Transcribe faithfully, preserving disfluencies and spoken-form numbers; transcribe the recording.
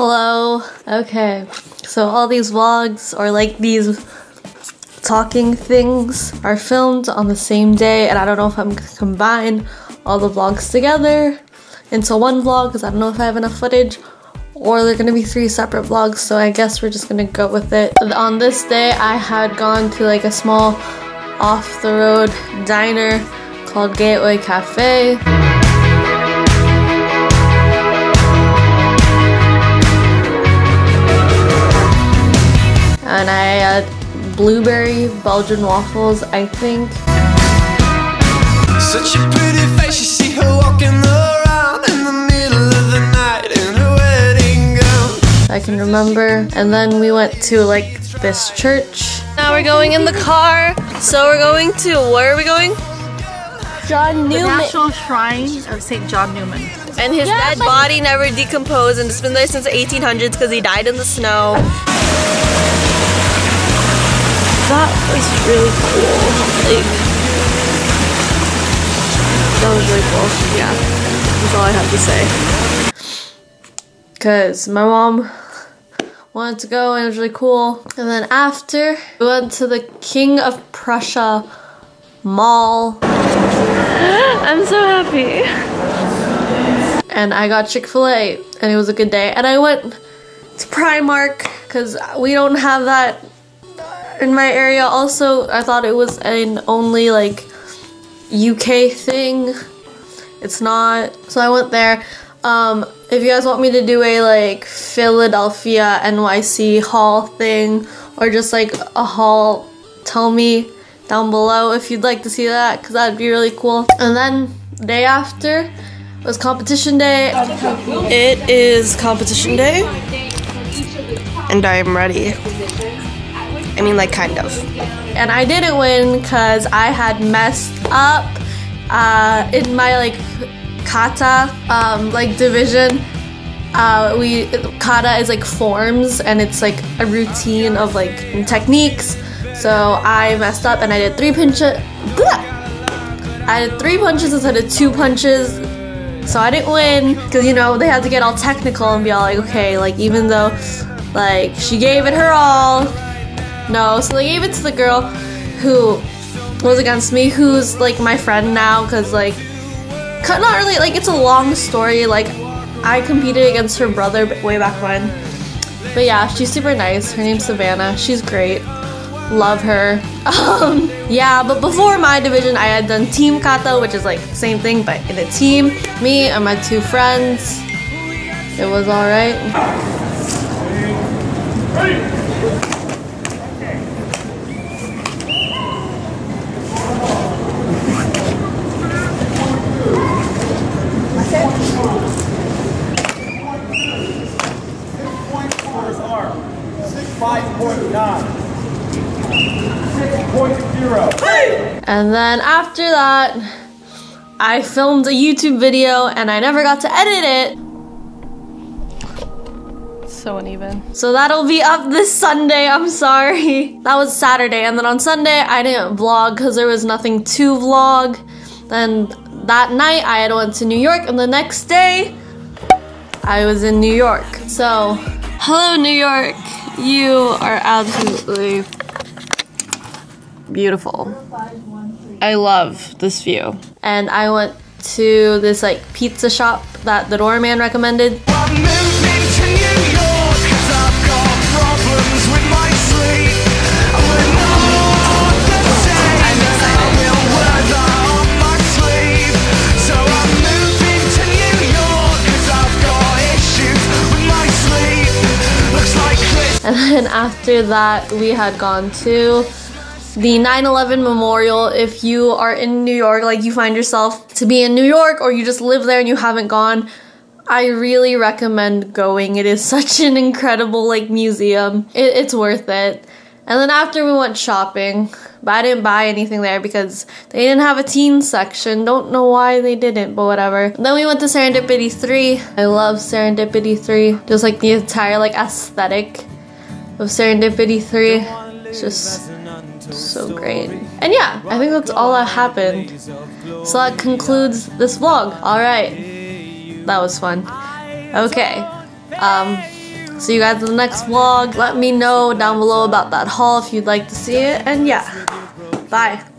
Hello. Okay, so all these vlogs or like these talking things are filmed on the same day, and I don't know if I'm gonna combine all the vlogs together into one vlog because I don't know if I have enough footage, or they're gonna be three separate vlogs, so I guess we're just gonna go with it. On this day, I had gone to like a small off-the-road diner called Gateway Cafe. And I had blueberry Belgian waffles, I think. Such a pretty face, you see her walking around in the middle of the night in her wedding gown, I can remember. And then we went to like this church. Now we're going in the car. So we're going to, where are we going? John Newman. The National Shrine of Saint John Newman. And his yeah, dead body never decomposed, and it's been there since the eighteen hundreds because he died in the snow. That was really cool. Like, that was really cool. Yeah, that's all I have to say. Because my mom wanted to go and it was really cool. And then after, we went to the King of Prussia Mall. I'm so happy. And I got Chick-fil-A and it was a good day. And I went to Primark because we don't have that in my area. Also, I thought it was an only like U K thing. It's not. So I went there. Um, if you guys want me to do a like Philadelphia N Y C haul thing or just like a haul, tell me down below if you'd like to see that, because that'd be really cool. And then the day after was competition day. It is competition day and I'm ready. I mean, like, kind of. And I didn't win because I had messed up uh, in my like kata um, like division. Uh, we kata is like forms, and it's like a routine of like techniques. So I messed up and I did three punches. I did three punches instead of two punches. So I didn't win because, you know, they had to get all technical and be all like, okay, like even though like she gave it her all. No, so they gave it to the girl who was against me, who's like my friend now, because like, not really, like it's a long story. Like I competed against her brother way back when. But yeah, she's super nice. Her name's Savannah. She's great. Love her. Um, yeah, but before my division, I had done team kata, which is like the same thing, but in a team. Me and my two friends. It was all right. six five point nine. And then after that, I filmed a YouTube video and I never got to edit it. So uneven. So that'll be up this Sunday, I'm sorry. That was Saturday, and then on Sunday I didn't vlog because there was nothing to vlog. Then that night I had went to New York, and the next day I was in New York. So, hello New York, you are absolutely beautiful. I love this view. And I went to this like pizza shop that the doorman recommended. And then after that, we had gone to the nine eleven memorial. If you are in New York, like you find yourself to be in New York, or you just live there and you haven't gone, I really recommend going. It is such an incredible like museum. It, it's worth it. And then after we went shopping, but I didn't buy anything there because they didn't have a teen section. Don't know why they didn't, but whatever. Then we went to Serendipity three. I love Serendipity three. Just like the entire like aesthetic of Serendipity three. It's just so great. And yeah, I think that's all that happened. So that concludes this vlog. Alright. That was fun. Okay. Um, See you guys in the next vlog. Let me know down below about that haul if you'd like to see it. And yeah, bye.